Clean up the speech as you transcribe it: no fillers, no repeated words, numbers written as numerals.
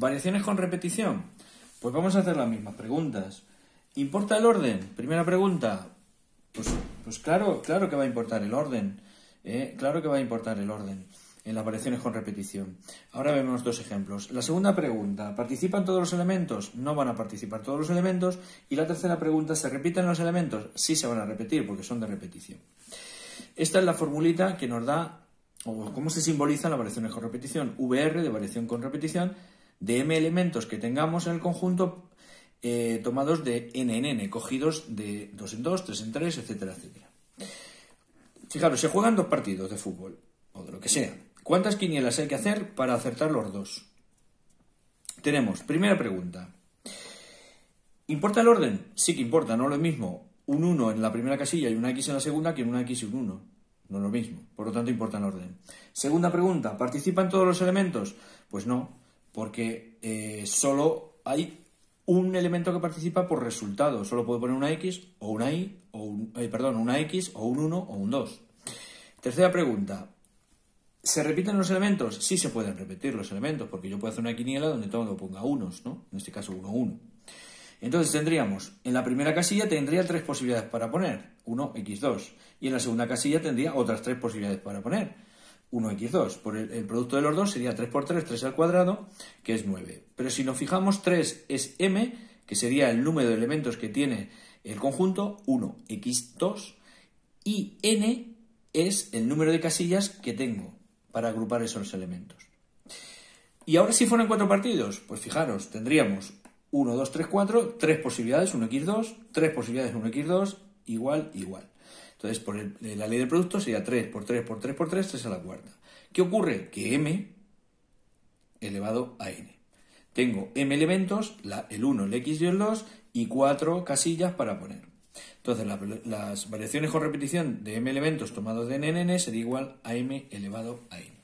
¿Variaciones con repetición? Pues vamos a hacer las mismas preguntas. ¿Importa el orden? Primera pregunta. Pues claro que va a importar el orden. Claro que va a importar el orden en las variaciones con repetición. Ahora vemos dos ejemplos. La segunda pregunta, ¿participan todos los elementos? No van a participar todos los elementos. Y la tercera pregunta, ¿se repiten los elementos? Sí se van a repetir porque son de repetición. Esta es la formulita que nos da, o cómo se simbolizan las variaciones con repetición. VR, de variación con repetición, de m elementos que tengamos en el conjunto, tomados de n en n, cogidos de 2 en 2, 3 en 3, etcétera, etcétera. Fijaros, se juegan dos partidos de fútbol, o de lo que sea. ¿Cuántas quinielas hay que hacer para acertar los dos? Tenemos, primera pregunta. ¿Importa el orden? Sí que importa, no es lo mismo un 1 en la primera casilla y una X en la segunda que una X y un 1. No es lo mismo, por lo tanto importa el orden. Segunda pregunta, ¿participan todos los elementos? Pues no, porque solo hay un elemento que participa por resultado. Solo puedo poner una X o una Y, o una X o un 1 o un 2. Tercera pregunta, ¿se repiten los elementos? Sí se pueden repetir los elementos, porque yo puedo hacer una quiniela donde todo ponga unos, ¿no? En este caso 1, 1. Entonces tendríamos, en la primera casilla tendría tres posibilidades para poner, 1, X, 2. Y en la segunda casilla tendría otras tres posibilidades para poner, 1, X, 2. Por el producto de los dos sería 3 por 3, 3 al cuadrado, que es 9. Pero si nos fijamos, 3 es m, que sería el número de elementos que tiene el conjunto, 1, X, 2. Y n es el número de casillas que tengo para agrupar esos elementos. Y ahora si fueran cuatro partidos, pues fijaros, tendríamos 1, 2, 3, 4, 3 posibilidades, 1, X, 2, 3 posibilidades, 1, X, 2, igual, igual. Entonces, por la ley del producto sería 3 por 3 por 3 por 3, 3 a la cuarta. ¿Qué ocurre? Que m elevado a n. Tengo m elementos, el 1, el x y el 2, y 4 casillas para poner. Entonces, las variaciones con repetición de m elementos tomados de n en n sería igual a m elevado a n.